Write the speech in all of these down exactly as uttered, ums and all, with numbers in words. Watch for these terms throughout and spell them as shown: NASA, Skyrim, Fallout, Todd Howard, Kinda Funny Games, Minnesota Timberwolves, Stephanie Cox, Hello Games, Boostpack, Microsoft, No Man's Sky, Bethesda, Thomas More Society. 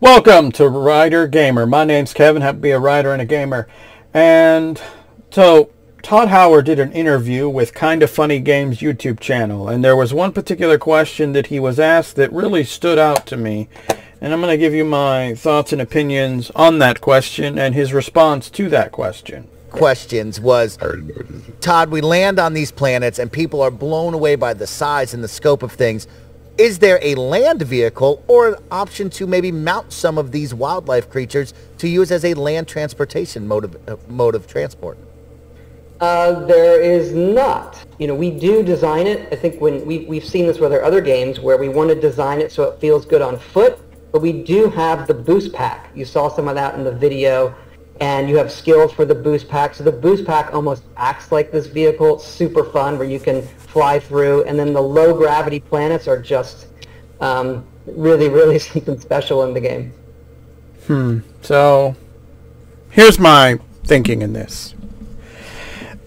Welcome to Writer Gamer. My name's Kevin. Happy to be a writer and a gamer. And so Todd Howard did an interview with Kinda Funny Games YouTube channel, and there was one particular question that he was asked that really stood out to me, and I'm going to give you my thoughts and opinions on that question and his response to that question. Questions was, Todd, we land on these planets and people are blown away by the size and the scope of things. Is there a land vehicle or an option to maybe mount some of these wildlife creatures to use as a land transportation mode of, uh, mode of transport? Uh, there is not. You know, we do design it. I think when we, we've seen this with our other games where we want to design it so it feels good on foot, but we do have the boost pack. You saw some of that in the video, and you have skills for the boost pack. So the boost pack almost acts like this vehicle. It's super fun where you can fly through, and then the low gravity planets are just um, really, really something special in the game. Hmm. So here's my thinking in this.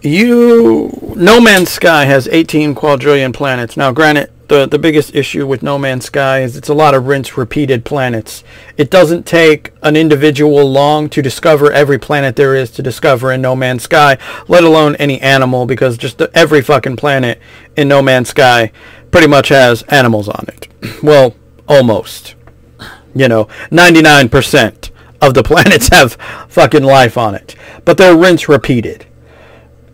You, No Man's Sky has eighteen quadrillion planets. Now, granted, the, the biggest issue with No Man's Sky is it's a lot of rinse-repeated planets. It doesn't take an individual long to discover every planet there is to discover in No Man's Sky, let alone any animal, because just the, every fucking planet in No Man's Sky pretty much has animals on it. Well, almost. You know, ninety-nine percent of the planets have fucking life on it. But they're rinse-repeated.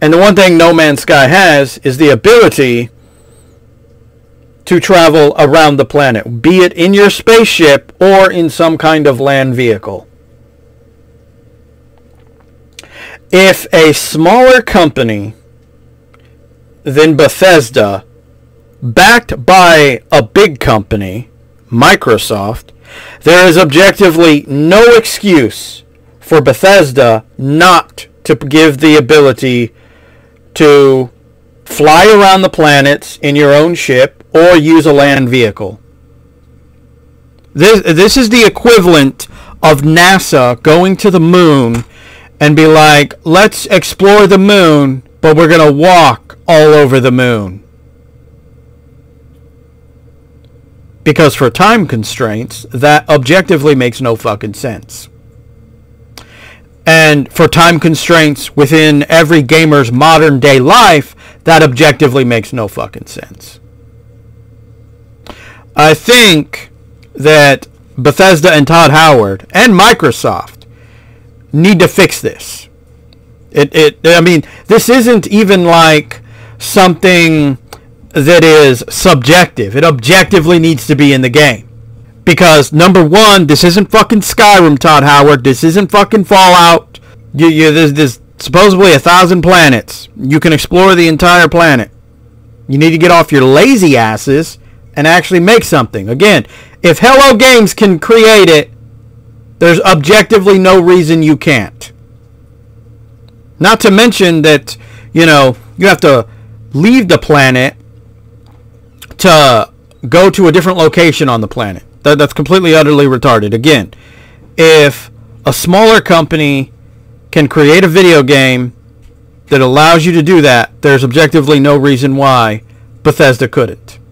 And the one thing No Man's Sky has is the ability to travel around the planet, be it in your spaceship or in some kind of land vehicle. If a smaller company than Bethesda, backed by a big company, Microsoft, there is objectively no excuse for Bethesda not to give the ability to fly around the planets in your own ship or use a land vehicle. This, this is the equivalent of NASA going to the moon and be like, let's explore the moon, but we're going to walk all over the moon. Because for time constraints, that objectively makes no fucking sense. And for time constraints within every gamer's modern day life, that objectively makes no fucking sense. I think that Bethesda and Todd Howard and Microsoft need to fix this. It, it, I mean, this isn't even like something that is subjective. It objectively needs to be in the game. Because, number one, this isn't fucking Skyrim, Todd Howard. This isn't fucking Fallout. You, you, there's, there's supposedly a thousand planets. You can explore the entire planet. You need to get off your lazy asses and actually make something. Again, if Hello Games can create it, there's objectively no reason you can't. Not to mention that, you know, you have to leave the planet to go to a different location on the planet. That, that's completely, utterly retarded. Again, if a smaller company can create a video game that allows you to do that, there's objectively no reason why Bethesda couldn't.